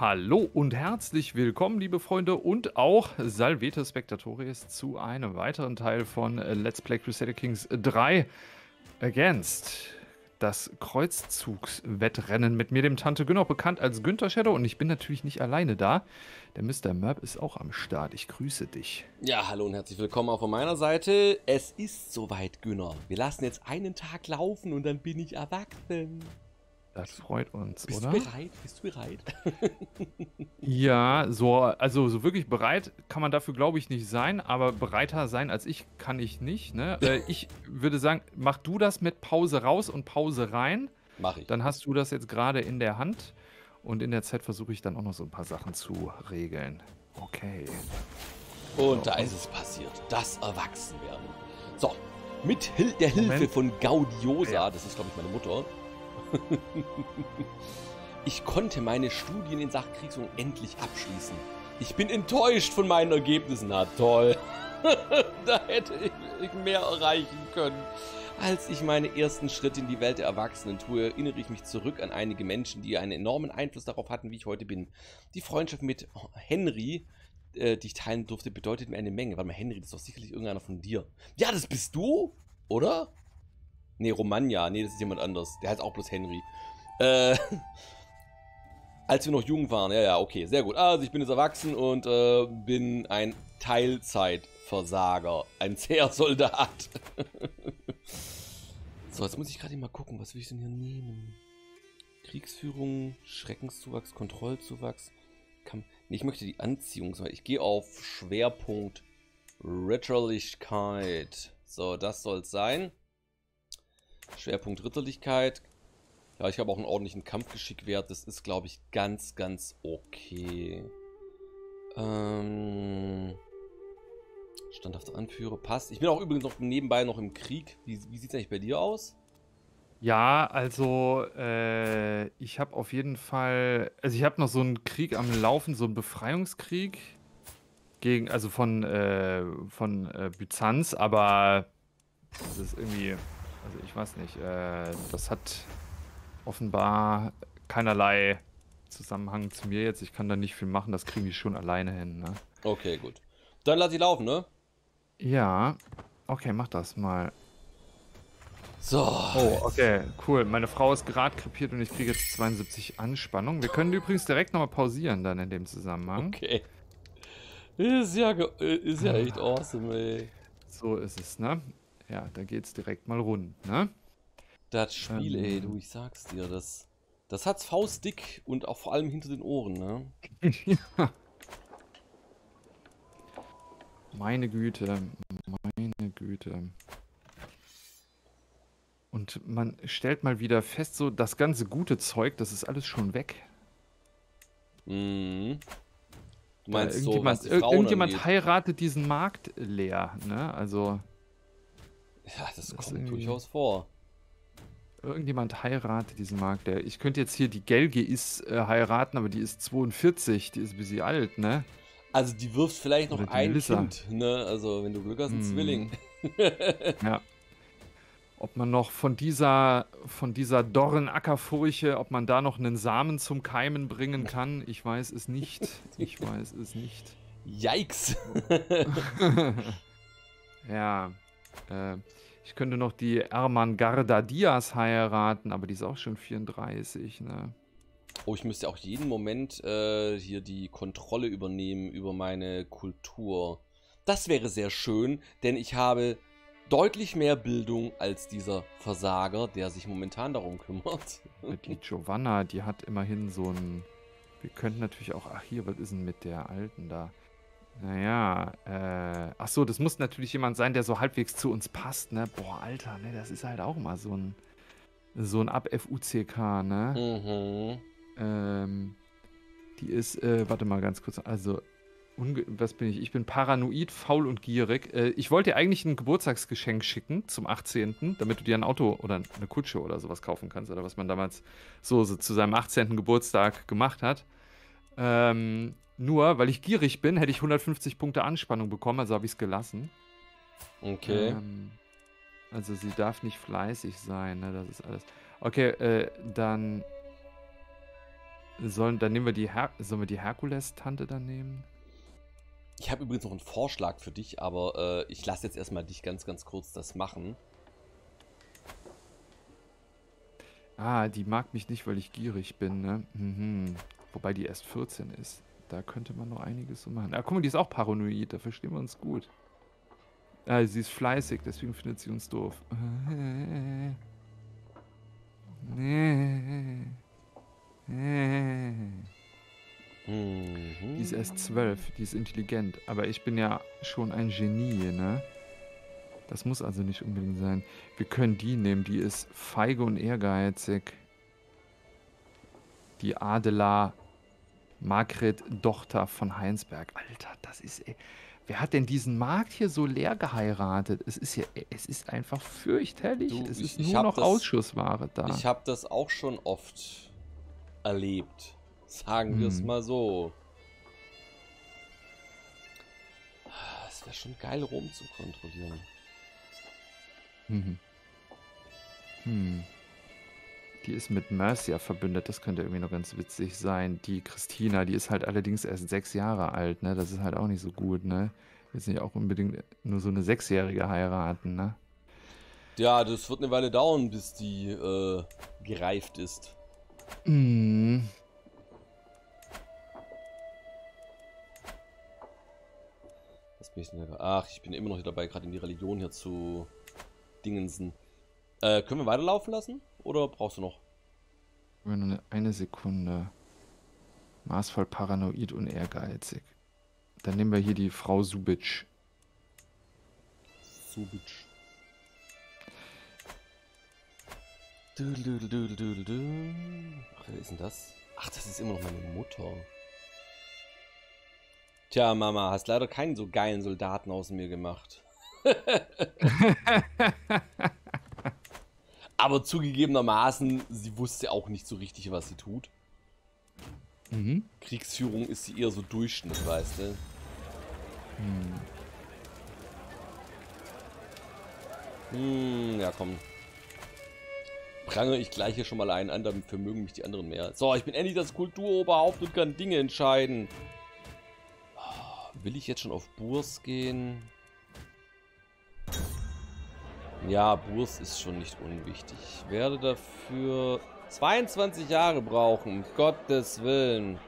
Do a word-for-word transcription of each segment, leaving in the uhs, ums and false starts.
Hallo und herzlich willkommen, liebe Freunde und auch Salvete Spectatories zu einem weiteren Teil von Let's Play Crusader Kings drei Against. Das Kreuzzugswettrennen mit mir, dem Tante Günther, bekannt als Günther Shadow. Und ich bin natürlich nicht alleine da. Der Mister Mörp ist auch am Start. Ich grüße dich. Ja, hallo und herzlich willkommen auch von meiner Seite. Es ist soweit, Günther. Wir lassen jetzt einen Tag laufen und dann bin ich erwachsen. Das freut uns, Bist oder? Bist du bereit? Bist du bereit? Ja, so, also so wirklich bereit kann man dafür, glaube ich, nicht sein, aber bereiter sein als ich kann ich nicht. Ne? Äh, ich würde sagen, mach du das mit Pause raus und Pause rein. Mach ich. Dann hast du das jetzt gerade in der Hand und in der Zeit versuche ich dann auch noch so ein paar Sachen zu regeln. Okay. Und so, da ist es passiert, das Erwachsenwerden. So, mit Hil der Hilfe Moment. von Gaudiosa, ja. Das ist, glaube ich, meine Mutter. Ich konnte meine Studien in Sach-Kriegs-Unendlich abschließen. Ich bin enttäuscht von meinen Ergebnissen. Na toll. Da hätte ich mehr erreichen können. Als ich meine ersten Schritte in die Welt der Erwachsenen tue, erinnere ich mich zurück an einige Menschen, die einen enormen Einfluss darauf hatten, wie ich heute bin. Die Freundschaft mit Henry, äh, die ich teilen durfte, bedeutet mir eine Menge. Warte mal, Henry, das ist doch sicherlich irgendeiner von dir. Ja, das bist du, oder? Nee, Romagna. Nee, das ist jemand anders. Der heißt auch bloß Henry. Äh, als wir noch jung waren. Ja, ja, okay. Sehr gut. Also, ich bin jetzt erwachsen und äh, bin ein Teilzeitversager. Ein zäher Soldat. So, jetzt muss ich gerade mal gucken. Was will ich denn hier nehmen? Kriegsführung, Schreckenszuwachs, Kontrollzuwachs. Kann, nee, ich möchte die Anziehungsweise. Ich gehe auf Schwerpunkt Ritterlichkeit. So, das soll es sein. Schwerpunkt Ritterlichkeit. Ja, ich habe auch einen ordentlichen Kampfgeschickwert. Das ist, glaube ich, ganz, ganz okay. Ähm, standhafter Anführer. Passt. Ich bin auch übrigens noch nebenbei noch im Krieg. Wie, wie sieht es eigentlich bei dir aus? Ja, also äh, ich habe auf jeden Fall... Also ich habe noch so einen Krieg am Laufen, so einen Befreiungskrieg. Gegen, also von, äh, von äh, Byzanz. Aber das ist irgendwie... Also ich weiß nicht, äh, das hat offenbar keinerlei Zusammenhang zu mir jetzt. Ich kann da nicht viel machen, das kriege ich schon alleine hin. Ne? Okay, gut. Dann lass ich laufen, ne? Ja. Okay, mach das mal. So. Oh, okay, cool. Meine Frau ist gerade krepiert und ich kriege jetzt zweiundsiebzig Anspannung. Wir können übrigens direkt nochmal pausieren dann in dem Zusammenhang. Okay. Ist ja, ist ja echt awesome, ey. So ist es, ne? Ja, da geht's direkt mal rund, ne? Das Spiel, ähm, ey, du, ich sag's dir, das, das hat's faustdick und auch vor allem hinter den Ohren, ne? Ja. Meine Güte, meine Güte. Und man stellt mal wieder fest, so das ganze gute Zeug, das ist alles schon weg. Mhm. Du meinst so, irgendjemand, was die Frauen irgendjemand angeht. Heiratet diesen Markt leer, ne? Also... Ja, das, das kommt durchaus vor. Irgendjemand heiratet diesen Markt. Der, ich könnte jetzt hier die Gelgeis äh, heiraten, aber die ist zweiundvierzig, die ist ein bisschen alt, ne? Also die wirft vielleicht noch ein Melissa. Kind, ne? Also wenn du Glück hast, ein mm. Zwilling. Ja. Ob man noch von dieser, von dieser Dorren-Ackerfurche, ob man da noch einen Samen zum Keimen bringen kann, ich weiß es nicht. Ich weiß es nicht. Yikes! Ja. Ich könnte noch die Armand Garda Diaz heiraten, aber die ist auch schon vierunddreißig, ne? Oh, ich müsste auch jeden Moment äh, hier die Kontrolle übernehmen über meine Kultur. Das wäre sehr schön, denn ich habe deutlich mehr Bildung als dieser Versager, der sich momentan darum kümmert. Die Giovanna, die hat immerhin so ein... Wir könnten natürlich auch... Ach, hier, was ist denn mit der Alten da? Naja, äh, ach so, das muss natürlich jemand sein, der so halbwegs zu uns passt, ne? Boah, Alter, ne, das ist halt auch mal so ein, so ein Ab-F U C K, ne? Mhm. Ähm, die ist, äh, warte mal ganz kurz, also, was bin ich? Ich bin paranoid, faul und gierig. Äh, ich wollte dir eigentlich ein Geburtstagsgeschenk schicken zum achtzehnten, damit du dir ein Auto oder eine Kutsche oder sowas kaufen kannst, oder was man damals so, so zu seinem achtzehnten Geburtstag gemacht hat. Ähm, Nur, weil ich gierig bin, hätte ich hundertfünfzig Punkte Anspannung bekommen, also habe ich es gelassen. Okay. Ähm, also sie darf nicht fleißig sein, ne? Das ist alles. Okay, äh, dann Sollen, dann nehmen wir die Her sollen wir die Herkules-Tante dann nehmen? Ich habe übrigens noch einen Vorschlag für dich, aber äh, ich lasse jetzt erstmal dich ganz, ganz kurz das machen. Ah, die mag mich nicht, weil ich gierig bin, ne? Mhm. Wobei die erst vierzehn ist. Da könnte man noch einiges so machen. Ah, guck mal, die ist auch paranoid, da verstehen wir uns gut. Ah, sie ist fleißig, deswegen findet sie uns doof. Die ist erst zwölf, die ist intelligent. Aber ich bin ja schon ein Genie, ne? Das muss also nicht unbedingt sein. Wir können die nehmen, die ist feige und ehrgeizig. Die Adela Margret, Tochter von Heinsberg. Alter, das ist... Ey. Wer hat denn diesen Markt hier so leer geheiratet? Es ist, hier, es ist einfach fürchterlich. Du, es ist ich, nur ich noch das, Ausschussware da. Ich habe das auch schon oft erlebt. Sagen hm. wir es mal so. Es wäre schon geil, Rom zu kontrollieren. Hm. Hm. Die ist mit Mercia verbündet, das könnte irgendwie noch ganz witzig sein. Die Christina, die ist halt allerdings erst sechs Jahre alt, ne? Das ist halt auch nicht so gut, ne? Jetzt nicht auch unbedingt nur so eine Sechsjährige heiraten, ne? Ja, das wird eine Weile dauern, bis die äh, gereift ist. Mm. Was bin ich denn da? Ach, ich bin immer noch dabei, gerade in die Religion hier zu dingensen. Äh, können wir weiterlaufen lassen? Oder brauchst du noch? Nur eine, eine Sekunde. Maßvoll, paranoid und ehrgeizig. Dann nehmen wir hier die Frau Subitsch. Subitsch. Du, du, du, du, du, du. Ach, wer ist denn das? Ach, das ist immer noch meine Mutter. Tja, Mama, hast leider keinen so geilen Soldaten aus mir gemacht. Aber zugegebenermaßen, sie wusste auch nicht so richtig, was sie tut. Mhm. Kriegsführung ist sie eher so Durchschnitt, weißt du. Hm. Hm, ja komm. Prangere ich gleich hier schon mal einen an, dafür mögen mich die anderen mehr. So, ich bin endlich das Kulturoberhaupt und kann Dinge entscheiden. Will ich jetzt schon auf Burs gehen? Ja, Burs ist schon nicht unwichtig. Ich werde dafür zweiundzwanzig Jahre brauchen, um Gottes Willen.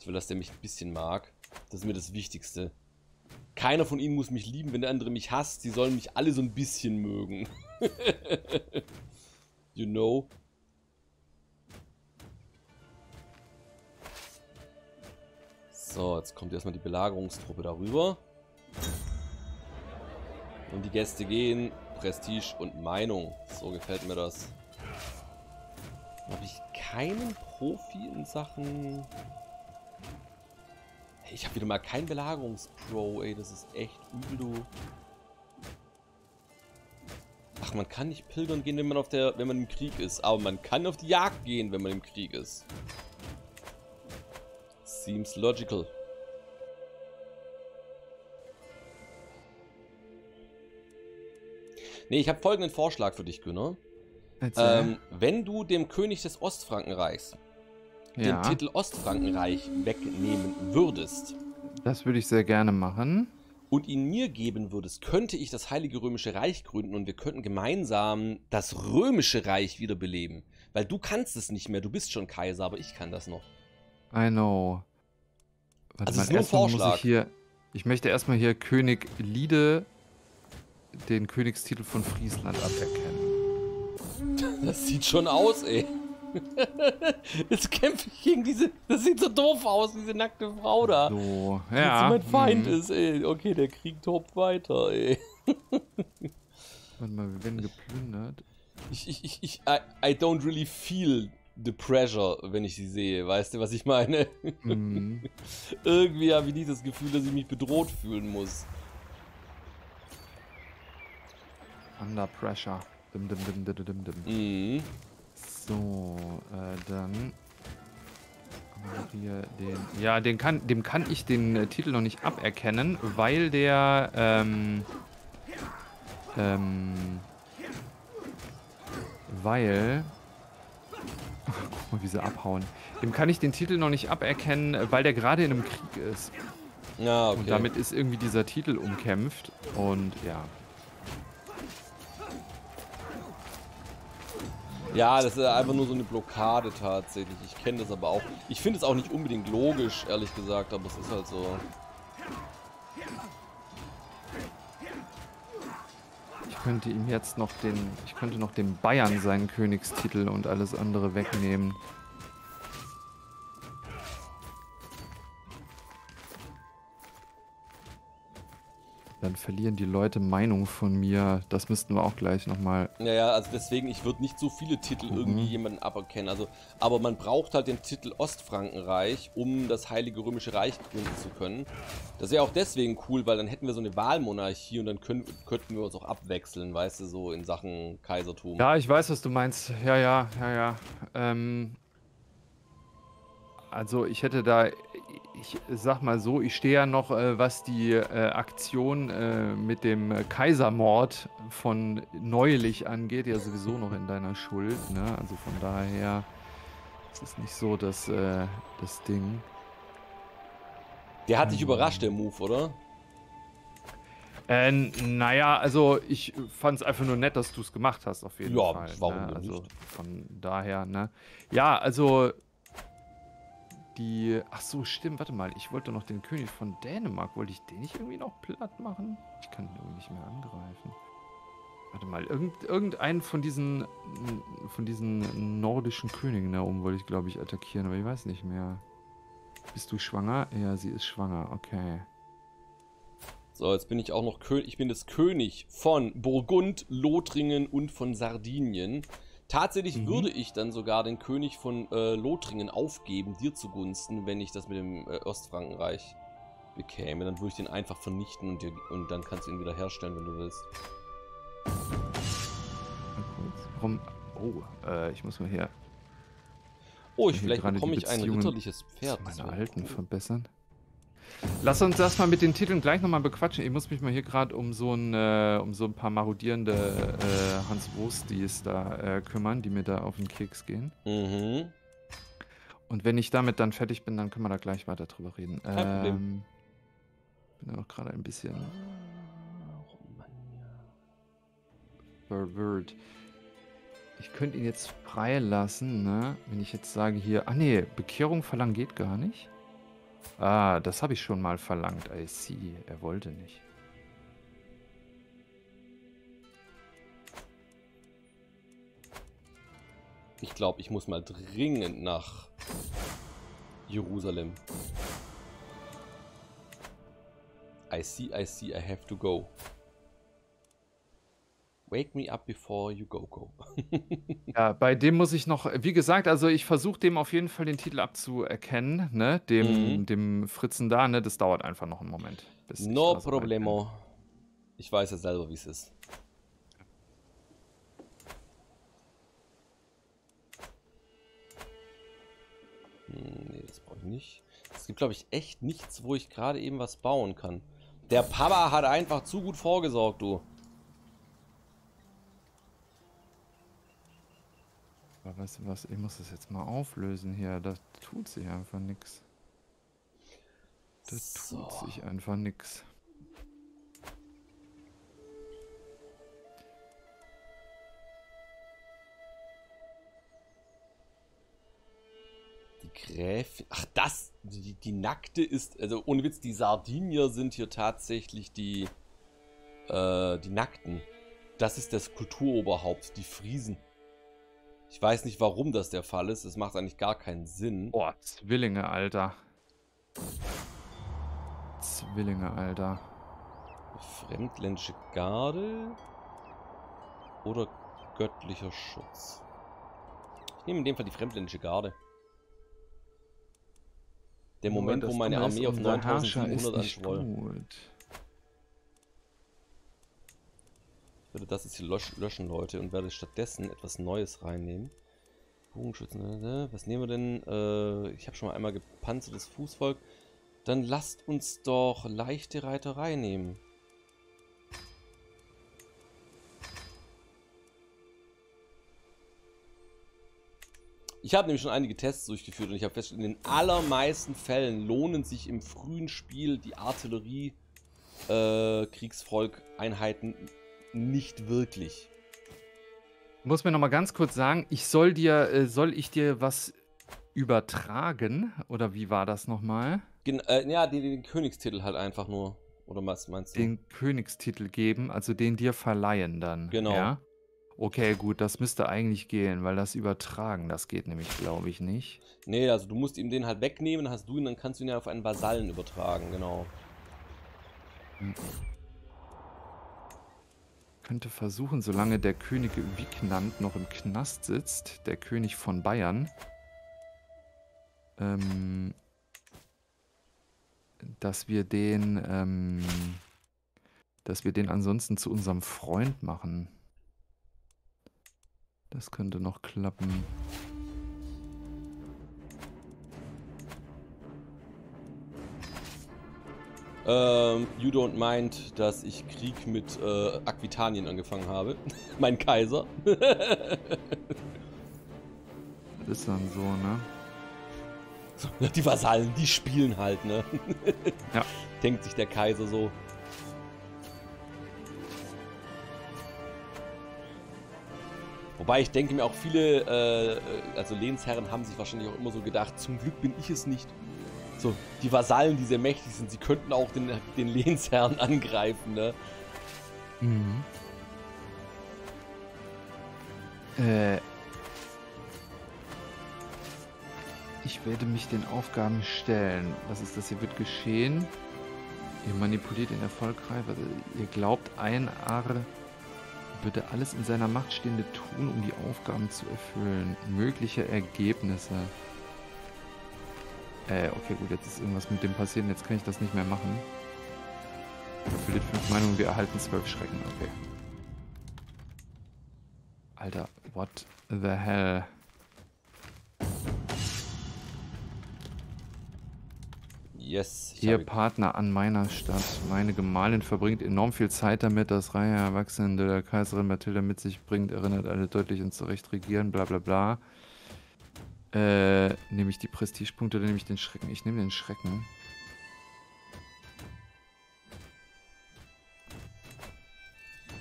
Ich will, dass der mich ein bisschen mag. Das ist mir das Wichtigste. Keiner von ihnen muss mich lieben, wenn der andere mich hasst. Sie sollen mich alle so ein bisschen mögen. You know? So, jetzt kommt erstmal die Belagerungstruppe darüber. Und die Gäste gehen. Prestige und Meinung. So gefällt mir das. Habe ich keinen Profi in Sachen... Hey, ich habe wieder mal keinen Belagerungspro, ey. Das ist echt übel, du. Ach, man kann nicht pilgern gehen, wenn man, auf der, wenn man im Krieg ist. Aber man kann auf die Jagd gehen, wenn man im Krieg ist. Seems logical. Ne, ich habe folgenden Vorschlag für dich, Günther. Ähm, wenn du dem König des Ostfrankenreichs ja. den Titel Ostfrankenreich wegnehmen würdest. Das würde ich sehr gerne machen. Und ihn mir geben würdest, könnte ich das Heilige Römische Reich gründen und wir könnten gemeinsam das Römische Reich wiederbeleben. Weil du kannst es nicht mehr, du bist schon Kaiser, aber ich kann das noch. I know. Warte, also es ist nur ein Vorschlag. Ich, hier, ich möchte erstmal hier König Lide den Königstitel von Friesland aberkennen. Das sieht schon aus, ey. Jetzt kämpfe ich gegen diese... Das sieht so doof aus, diese nackte Frau da. So, ja. Die mein Feind hm. ist, ey. Okay, der Krieg tobt weiter, ey. Warte mal, wir werden geplündert. Ich, ich, ich, ich... I, I don't really feel... the pressure, wenn ich sie sehe. Weißt du, was ich meine? Mhm. Irgendwie habe ich nicht das Gefühl, dass ich mich bedroht fühlen muss. Under pressure. Dim, dim, dim, dim, dim, dim. Mhm. So, äh, dann... Hier den... Ja, den kann, dem kann ich den äh, Titel noch nicht aberkennen, weil der... Ähm, Ähm, weil... Ach, guck mal, wie sie abhauen. Dem kann ich den Titel noch nicht aberkennen, weil der gerade in einem Krieg ist. Ja, okay. Und damit ist irgendwie dieser Titel umkämpft. Und ja. Ja, das ist einfach nur so eine Blockade tatsächlich. Ich kenne das aber auch. Ich finde es auch nicht unbedingt logisch, ehrlich gesagt, aber es ist halt so. Ich könnte ihm jetzt noch den, ich könnte noch dem Bayern seinen Königstitel und alles andere wegnehmen. Dann verlieren die Leute Meinung von mir. Das müssten wir auch gleich nochmal... Naja, also deswegen, ich würde nicht so viele Titel mhm. irgendwie jemanden aberkennen. Also, aber man braucht halt den Titel Ostfrankenreich, um das Heilige Römische Reich gründen zu können. Das wäre auch deswegen cool, weil dann hätten wir so eine Wahlmonarchie und dann können, könnten wir uns auch abwechseln, weißt du, so in Sachen Kaisertum. Ja, ich weiß, was du meinst. Ja, ja, ja, ja. Ähm, also ich hätte da... Ich sag mal so, ich stehe ja noch, äh, was die äh, Aktion äh, mit dem Kaisermord von neulich angeht, ja sowieso noch in deiner Schuld, ne? Also von daher ist es nicht so, dass äh, das Ding... Der hat dich ähm, überrascht, der Move, oder? Äh, naja, also ich fand es einfach nur nett, dass du es gemacht hast, auf jeden ja, Fall. Ja, warum ne? Also nicht? Von daher, ne? Ja, also... Die, ach so, stimmt, warte mal, ich wollte noch den König von Dänemark, wollte ich den nicht irgendwie noch platt machen? Ich kann den irgendwie nicht mehr angreifen. Warte mal, irgend, irgendeinen von diesen, von diesen nordischen Königen da oben wollte ich, glaube ich, attackieren, aber ich weiß nicht mehr. Bist du schwanger? Ja, sie ist schwanger, okay. So, jetzt bin ich auch noch König, ich bin das König von Burgund, Lothringen und von Sardinien. Tatsächlich mhm. würde ich dann sogar den König von äh, Lothringen aufgeben, dir zugunsten, wenn ich das mit dem äh, Ostfrankenreich bekäme. Dann würde ich den einfach vernichten und, dir, und dann kannst du ihn wieder herstellen, wenn du willst. Warum? Oh, äh, ich muss mal her. Oh, ich vielleicht bekomme ich ein ritterliches Pferd. Meine alten verbessern. Lass uns das mal mit den Titeln gleich nochmal bequatschen. Ich muss mich mal hier gerade um, so äh, um so ein paar marodierende äh, Hans Wurstis da äh, kümmern, die mir da auf den Keks gehen. Mhm. Und wenn ich damit dann fertig bin, dann können wir da gleich weiter drüber reden. Kein ähm, Problem. Ich bin da noch gerade ein bisschen... verwirrt. Ich könnte ihn jetzt freilassen, ne? Wenn ich jetzt sage hier... Ah ne, Bekehrung verlangen geht gar nicht. Ah, das habe ich schon mal verlangt. I see. Er wollte nicht. Ich glaube, ich muss mal dringend nach Jerusalem. I see, I see, I have to go. Wake me up before you go, go. Ja, bei dem muss ich noch, wie gesagt, also ich versuche dem auf jeden Fall den Titel abzuerkennen, ne, dem, mhm. dem Fritzen da, ne, das dauert einfach noch einen Moment. Bis no ich problemo. Rein. Ich weiß ja selber, wie es ist. Hm, nee, das brauche ich nicht. Es gibt, glaube ich, echt nichts, wo ich gerade eben was bauen kann. Der Papa hat einfach zu gut vorgesorgt, du. Weißt du was, ich muss das jetzt mal auflösen hier, da tut sich einfach nichts. Da so. tut sich einfach nichts. Die Gräfin, ach das, die, die Nackte ist, also ohne Witz, die Sardinier sind hier tatsächlich die, äh, die Nackten. Das ist das Kulturoberhaupt, die Friesen. Ich weiß nicht, warum das der Fall ist. Das macht eigentlich gar keinen Sinn. Boah, Zwillinge, Alter. Zwillinge, Alter. Fremdländische Garde oder göttlicher Schutz? Ich nehme in dem Fall die Fremdländische Garde. Der Moment, wo meine Armee auf neuntausendsiebenhundert anschwoll. Ich würde das jetzt hier löschen, Leute, und werde stattdessen etwas Neues reinnehmen. Bogenschützen, was nehmen wir denn? Äh, ich habe schon mal einmal gepanzertes Fußvolk. Dann lasst uns doch leichte Reiterei nehmen. Ich habe nämlich schon einige Tests durchgeführt und ich habe festgestellt, in den allermeisten Fällen lohnen sich im frühen Spiel die Artillerie äh, Kriegsvolk-Einheiten nicht wirklich. Ich muss mir noch mal ganz kurz sagen, ich soll dir, äh, soll ich dir was übertragen? Oder wie war das nochmal? Gen äh, ja, den, den Königstitel halt einfach nur. Oder was meinst du? Den Königstitel geben, also den dir verleihen dann. Genau. Ja? Okay, gut, das müsste eigentlich gehen, weil das Übertragen, das geht nämlich, glaube ich, nicht. Nee, also du musst ihm den halt wegnehmen, hast du ihn, dann kannst du ihn ja auf einen Vasallen übertragen, genau. Hm. Könnte versuchen, solange der König Wignand noch im Knast sitzt, der König von Bayern, ähm, dass wir den, ähm, dass wir den ansonsten zu unserem Freund machen. Das könnte noch klappen. Ähm, you don't mind, dass ich Krieg mit äh, Aquitanien angefangen habe. Mein Kaiser. Das ist dann so, ne? Die Vasallen, die spielen halt, ne? Ja. Denkt sich der Kaiser so. Wobei ich denke mir auch viele, äh, also Lehnsherren haben sich wahrscheinlich auch immer so gedacht, zum Glück bin ich es nicht. So, die Vasallen, die sehr mächtig sind, sie könnten auch den, den Lehnsherren angreifen, ne? Mhm. Äh... Ich werde mich den Aufgaben stellen. Was ist das? Hier wird geschehen. Ihr manipuliert ihn erfolgreich. Also ihr glaubt, ein Ar würde alles in seiner Macht Stehende tun, um die Aufgaben zu erfüllen. Mögliche Ergebnisse. Äh, okay, gut, jetzt ist irgendwas mit dem passiert und jetzt kann ich das nicht mehr machen. Bildet fünf Meinungen, wir erhalten zwölf Schrecken. Okay. Alter, what the hell? Yes, Ihr Partner an meiner Stadt. Meine Gemahlin verbringt enorm viel Zeit damit, dass Reihe Erwachsene der Kaiserin Mathilde mit sich bringt, erinnert alle deutlich und zurecht regieren, bla bla bla. Äh, nehme ich die Prestigepunkte oder nehme ich den Schrecken? Ich nehme den Schrecken.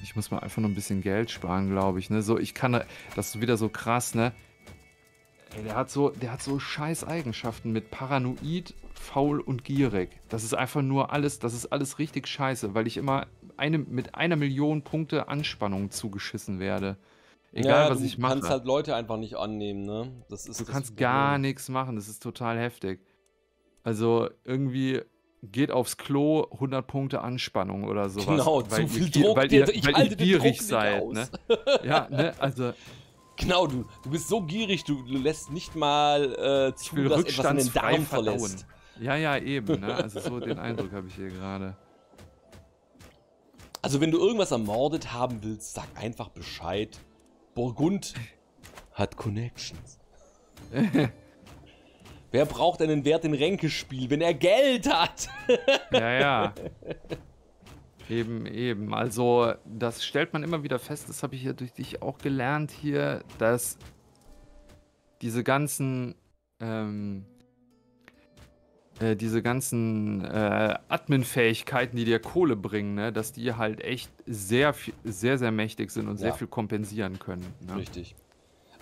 Ich muss mal einfach nur ein bisschen Geld sparen, glaube ich, ne? So, ich kann, das ist wieder so krass, ne? Ey, der hat so, der hat so scheiß Eigenschaften mit paranoid, faul und gierig. Das ist einfach nur alles, das ist alles richtig scheiße, weil ich immer eine, mit einer Million Punkte Anspannung zugeschissen werde. Egal, ja, was ich mache. Du kannst halt Leute einfach nicht annehmen, ne? Das ist du das kannst Problem. Gar nichts machen, das ist total heftig. Also irgendwie geht aufs Klo, hundert Punkte Anspannung oder sowas. Genau, zu viel ihr, Druck, weil ihr, ich weil halte ihr gierig seid. Ne? Ja, ne? Also... Genau, du, du bist so gierig, du, du lässt nicht mal äh, zu, dass etwas in den Darm verlässt. Ja, ja, eben. Ne? Also so den Eindruck habe ich hier gerade. Also wenn du irgendwas ermordet haben willst, sag einfach Bescheid. Burgund hat Connections. Wer braucht einen Wert in Ränkespiel, wenn er Geld hat? Ja, ja. Eben, eben. Also das stellt man immer wieder fest, das habe ich ja durch dich auch gelernt hier, dass diese ganzen ähm, äh, diese ganzen äh, Admin-Fähigkeiten, die dir Kohle bringen, ne, dass die halt echt sehr, sehr, sehr mächtig sind und ja. sehr viel kompensieren können. Ne? Richtig.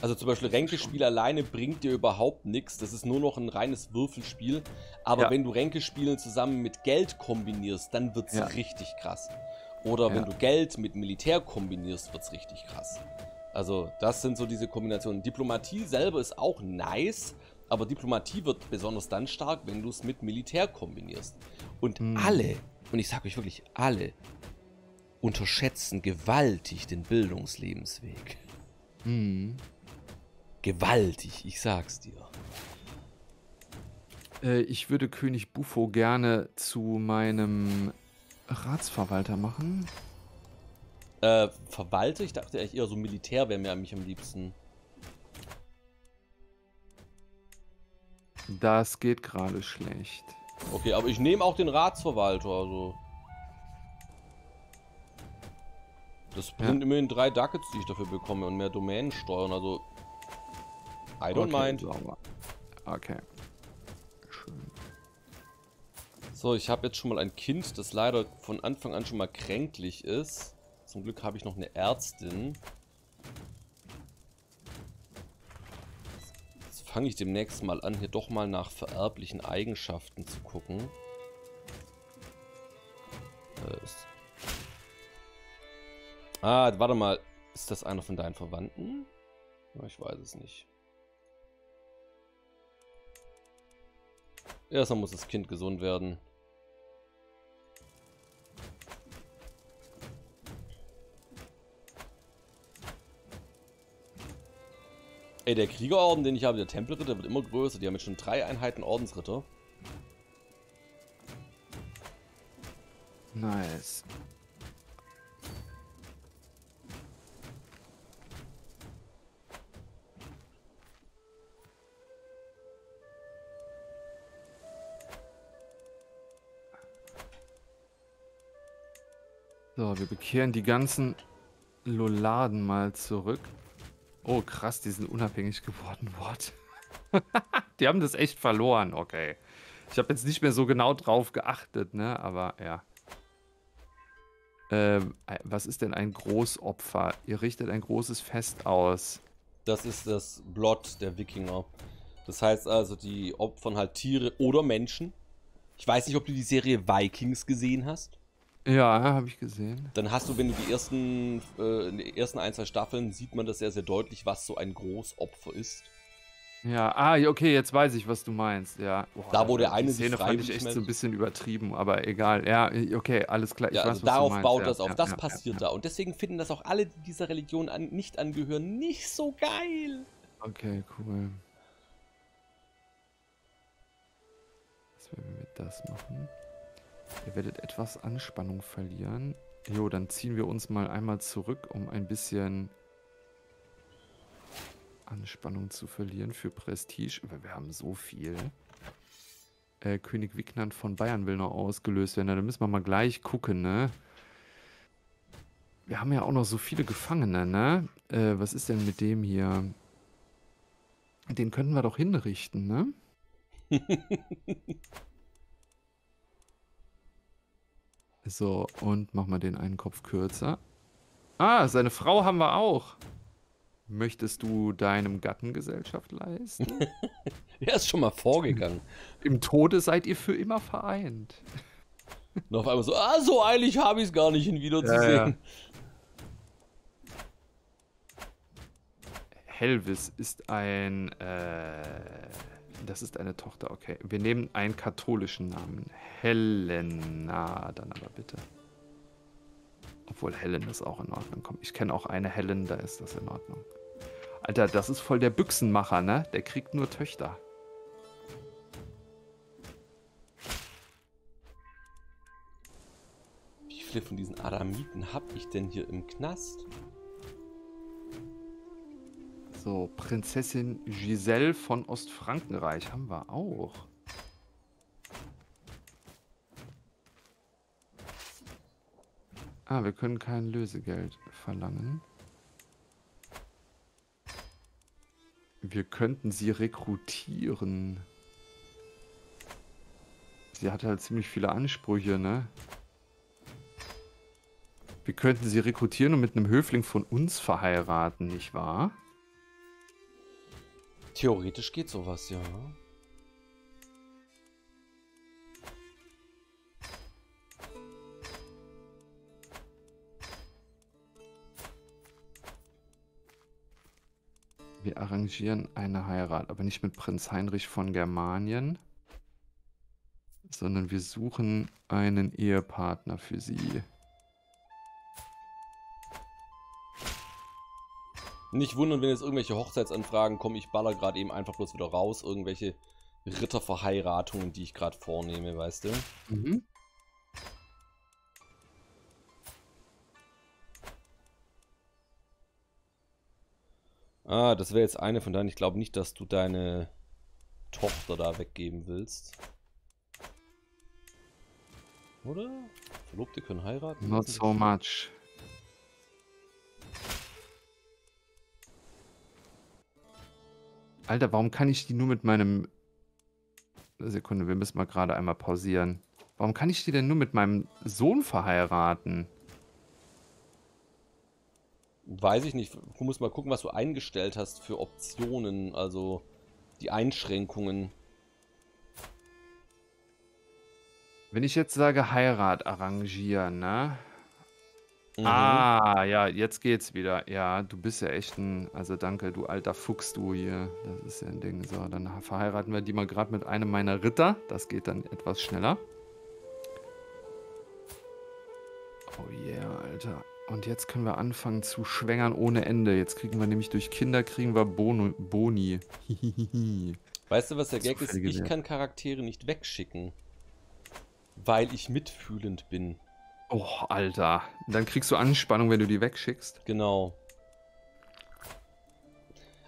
Also zum Beispiel Ränkespiel alleine bringt dir überhaupt nichts, das ist nur noch ein reines Würfelspiel, aber ja. wenn du Ränkespielen zusammen mit Geld kombinierst, dann wird es ja. richtig krass. Oder ja. wenn du Geld mit Militär kombinierst, wird es richtig krass. Also das sind so diese Kombinationen. Diplomatie selber ist auch nice, aber Diplomatie wird besonders dann stark, wenn du es mit Militär kombinierst. Und mhm. alle, und ich sage euch wirklich, alle unterschätzen gewaltig den Bildungslebensweg. Mhm. Gewaltig, ich sag's dir. Äh, ich würde König Bufo gerne zu meinem Ratsverwalter machen. Äh, Verwalter? Ich dachte eigentlich eher so Militär wäre mir mich am liebsten. Das geht gerade schlecht. Okay, aber ich nehme auch den Ratsverwalter, also. Das sind ja. immerhin drei Ducats, die ich dafür bekomme und mehr Domänensteuern, also. I don't okay, mind. Sauber. Okay. Schön. So, ich habe jetzt schon mal ein Kind, das leider von Anfang an schon mal kränklich ist. Zum Glück habe ich noch eine Ärztin. Jetzt fange ich demnächst mal an, hier doch mal nach vererblichen Eigenschaften zu gucken. Ah, warte mal. Ist das einer von deinen Verwandten? Ich weiß es nicht. Erstmal muss das Kind gesund werden. Ey, der Kriegerorden, den ich habe, der Tempelritter, wird immer größer. Die haben jetzt schon drei Einheiten Ordensritter. Nice. So, wir bekehren die ganzen Loladen mal zurück. Oh, krass, die sind unabhängig geworden. What? Die haben das echt verloren, okay. Ich habe jetzt nicht mehr so genau drauf geachtet, ne? Aber ja. Ähm, was ist denn ein Großopfer? Ihr richtet ein großes Fest aus. Das ist das Blot der Wikinger. Das heißt also, die opfern halt Tiere oder Menschen. Ich weiß nicht, ob du die Serie Vikings gesehen hast. Ja, habe ich gesehen. Dann hast du, wenn du die ersten, äh, in den ersten ein, zwei Staffeln, sieht man das sehr, sehr deutlich, was so ein Großopfer ist. Ja, ah, okay, jetzt weiß ich, was du meinst, ja. Boah, da, wo der eine sich frei fand ich echt so ein bisschen übertrieben, aber egal. Ja, okay, alles klar, ich ja, weiß, also was darauf du baut ja, das auf, ja, das ja, passiert ja, ja. da. Und deswegen finden das auch alle, die dieser Religion an, nicht angehören, nicht so geil. Okay, cool. Was werden wir das machen? Ihr werdet etwas Anspannung verlieren. Jo, dann ziehen wir uns mal einmal zurück, um ein bisschen Anspannung zu verlieren für Prestige. Aber wir haben so viel. Äh, König Wignand von Bayern will noch ausgelöst werden. Da müssen wir mal gleich gucken, ne? Wir haben ja auch noch so viele Gefangene, ne? Äh, was ist denn mit dem hier? Den könnten wir doch hinrichten, ne? So, und machen wir den einen Kopf kürzer. Ah, seine Frau haben wir auch. Möchtest du deinem Gatten Gesellschaft leisten? Er ist schon mal vorgegangen. Im Tode seid ihr für immer vereint. Und auf einmal so, ah, so eilig habe ich es gar nicht, ihn wiederzusehen. Ja, ja. Helvis ist ein, äh... das ist eine Tochter, okay. Wir nehmen einen katholischen Namen. Helena, dann aber bitte. Obwohl, Helen ist auch in Ordnung. Komm, ich kenne auch eine Helen, da ist das in Ordnung. Alter, das ist voll der Büchsenmacher, ne? Der kriegt nur Töchter. Wie viele von diesen Adamiten habe ich denn hier im Knast? So, Prinzessin Giselle von Ostfrankenreich haben wir auch. Ah, wir können kein Lösegeld verlangen. Wir könnten sie rekrutieren. Sie hat halt ziemlich viele Ansprüche, ne? Wir könnten sie rekrutieren und mit einem Höfling von uns verheiraten, nicht wahr? Theoretisch geht sowas, ja. Wir arrangieren eine Heirat, aber nicht mit Prinz Heinrich von Germanien, sondern wir suchen einen Ehepartner für sie. Nicht wundern, wenn jetzt irgendwelche Hochzeitsanfragen kommen. Ich baller gerade eben einfach bloß wieder raus. Irgendwelche Ritterverheiratungen, die ich gerade vornehme, weißt du? Mhm. Ah, das wäre jetzt eine von deinen. Ich glaube nicht, dass du deine Tochter da weggeben willst. Oder? Verlobte können heiraten. Not so much. Alter, warum kann ich die nur mit meinem... Sekunde, wir müssen mal gerade einmal pausieren. Warum kann ich die denn nur mit meinem Sohn verheiraten? Weiß ich nicht. Du musst mal gucken, was du eingestellt hast für Optionen, also die Einschränkungen. Wenn ich jetzt sage, Heirat arrangieren, ne? Mhm. Ah, ja, jetzt geht's wieder. Ja, du bist ja echt ein... Also danke, du alter Fuchs, du hier. Das ist ja ein Ding. So, dann verheiraten wir die mal gerade mit einem meiner Ritter. Das geht dann etwas schneller. Oh yeah, Alter. Und jetzt können wir anfangen zu schwängern ohne Ende. Jetzt kriegen wir nämlich durch Kinder kriegen wir Bono, Boni. Weißt du, was der Gag ist? Ich kann Charaktere nicht wegschicken, weil ich mitfühlend bin. Oh, Alter. Dann kriegst du Anspannung, wenn du die wegschickst. Genau.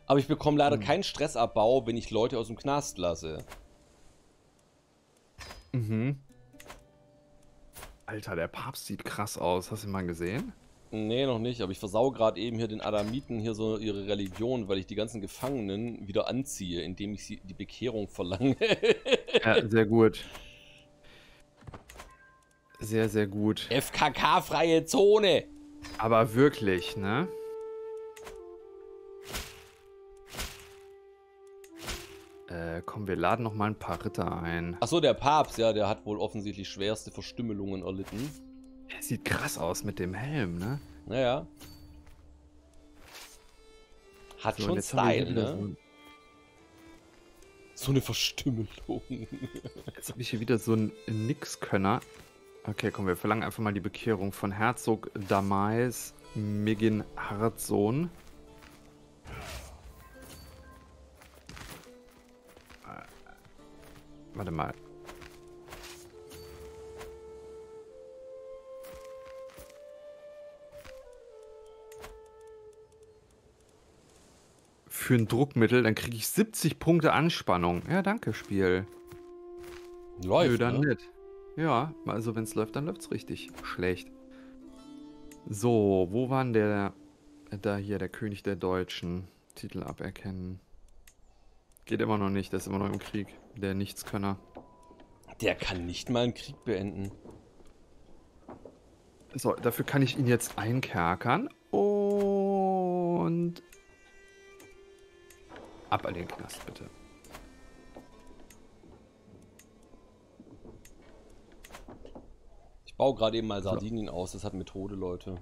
Aber ich bekomme leider hm. keinen Stressabbau, wenn ich Leute aus dem Knast lasse. Mhm. Alter, der Papst sieht krass aus. Hast du ihn mal gesehen? Nee, noch nicht. Aber ich versau gerade eben hier den Adamiten hier so ihre Religion, weil ich die ganzen Gefangenen wieder anziehe, indem ich sie die Bekehrung verlange. Ja, sehr gut. Sehr, sehr gut. F K K-freie Zone! Aber wirklich, ne? Äh, komm, wir laden noch mal ein paar Ritter ein. Achso, der Papst, ja, der hat wohl offensichtlich schwerste Verstümmelungen erlitten. Der sieht krass aus mit dem Helm, ne? Naja. Hat so, schon Style, ne? So, so eine Verstümmelung. Jetzt habe ich hier wieder so einen Nix-Könner. Okay, komm, wir verlangen einfach mal die Bekehrung von Herzog Damais Megin Harzon. Warte mal. Für ein Druckmittel, dann kriege ich siebzig Punkte Anspannung. Ja, danke, Spiel. Läuft, Nö, dann ne? nicht. Ja, also wenn es läuft, dann läuft es richtig schlecht. So, wo waren der... Da hier, der König der Deutschen. Titel aberkennen. Geht immer noch nicht, der ist immer noch im Krieg. Der Nichtskönner. Der kann nicht mal einen Krieg beenden. So, dafür kann ich ihn jetzt einkerkern. Und... ab an den Knast, bitte. Ich baue gerade eben mal Sardinien so. aus. Das hat Methode, Leute.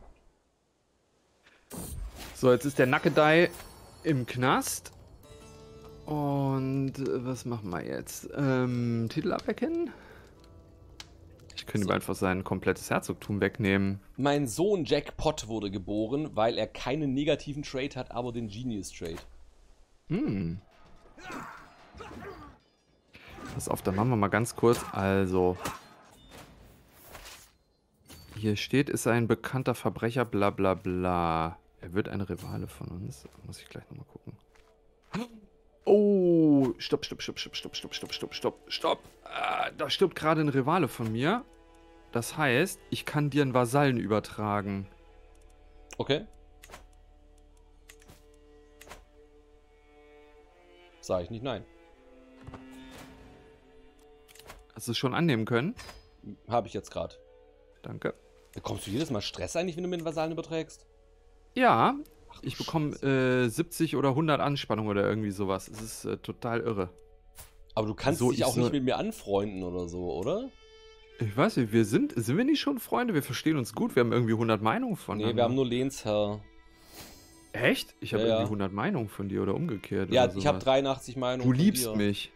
So, jetzt ist der Nackedei im Knast. Und was machen wir jetzt? Ähm, Titel aberkennen? Ich könnte so. ihm einfach sein komplettes Herzogtum wegnehmen. Mein Sohn Jackpot wurde geboren, weil er keinen negativen Trait hat, aber den Genius Trait. Hm. Pass auf, dann machen wir mal ganz kurz. Also. Hier steht, ist ein bekannter Verbrecher, bla bla bla. Er wird ein Rivale von uns. Muss ich gleich nochmal gucken. Oh, stopp, stopp, stopp, stopp, stopp, stopp, stopp, stopp, stopp, stopp. Äh, da stirbt gerade ein Rivale von mir. Das heißt, ich kann dir einen Vasallen übertragen. Okay. Sag ich nicht nein. Hast du es schon annehmen können? Habe ich jetzt gerade. Danke. Bekommst du jedes Mal Stress eigentlich, wenn du mir einen Vasallen überträgst? Ja. Ach, ich bekomme äh, siebzig oder hundert Anspannung oder irgendwie sowas. Es ist äh, total irre. Aber du kannst so dich auch nicht mit mir anfreunden oder so, oder? Ich weiß nicht, wir sind, sind wir nicht schon Freunde? Wir verstehen uns gut, wir haben irgendwie hundert Meinungen von dir. Nee, wir haben nur Lehnsherr. Echt? Ich habe ja, irgendwie hundert Meinungen von dir oder umgekehrt. Ja, oder ich habe dreiundachtzig Meinungen. Du liebst von dir. mich.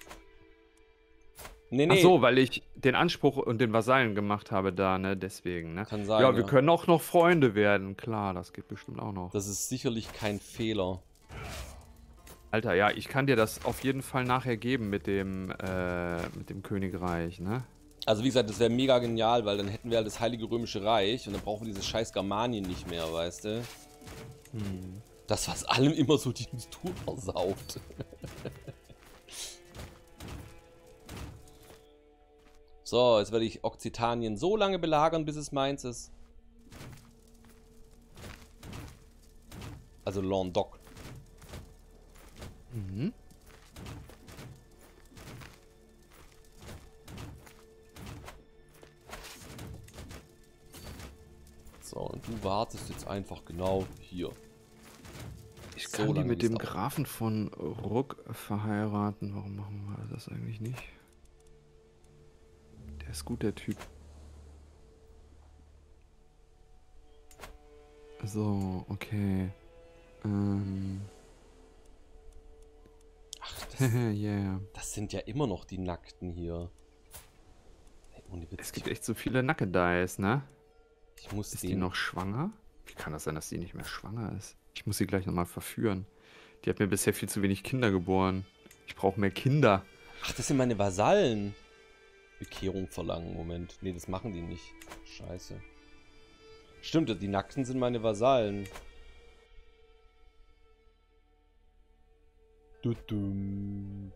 Nee, nee. Ach so, weil ich den Anspruch und den Vasallen gemacht habe da, ne? Deswegen, ne? Kann sein, ja, wir ja. können auch noch Freunde werden. Klar, das geht bestimmt auch noch. Das ist sicherlich kein Fehler. Alter, ja, ich kann dir das auf jeden Fall nachher geben mit dem, äh, mit dem Königreich, ne? Also wie gesagt, das wäre mega genial, weil dann hätten wir halt das Heilige Römische Reich und dann brauchen wir dieses scheiß Germanien nicht mehr, weißt du? Hm. Das, was allem immer so die Tour versaugt. So, jetzt werde ich Okzitanien so lange belagern, bis es meins ist. Also Languedoc. Mhm. Und du wartest jetzt einfach genau hier. Ich kann so die mit dem ab. Grafen von Ruck verheiraten. Warum machen wir das eigentlich nicht? Der ist gut, der Typ. So, okay. Ähm. Ach, das, yeah. Das sind ja immer noch die Nackten hier. Hey, ohne Witz, es gibt echt so viele Nacke-Dice, ne? Ich muss ist die noch schwanger? Wie kann das sein, dass die nicht mehr schwanger ist? Ich muss sie gleich nochmal verführen. Die hat mir bisher viel zu wenig Kinder geboren. Ich brauche mehr Kinder. Ach, das sind meine Vasallen. Bekehrung verlangen, Moment. Nee, das machen die nicht. Scheiße. Stimmt, die Nackten sind meine Vasallen. Dudum.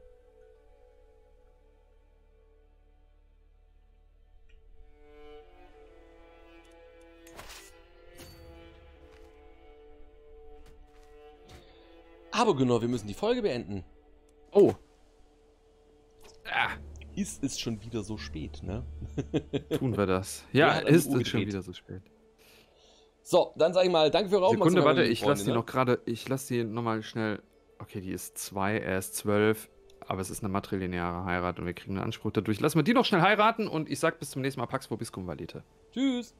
Aber genau, wir müssen die Folge beenden. Oh. Ah. Ist es schon wieder so spät, ne? Tun wir das. Ja, ja ist es schon wieder so spät. So, dann sag ich mal, danke für eure Aufmerksamkeit. Sekunde, warte, ich lasse die noch gerade, ich lasse die nochmal schnell. Okay, die ist zwei, er ist zwölf, aber es ist eine matrilineare Heirat und wir kriegen einen Anspruch dadurch. Lass mal die noch schnell heiraten und ich sag bis zum nächsten Mal, Pax Vobiscum Valete. Tschüss.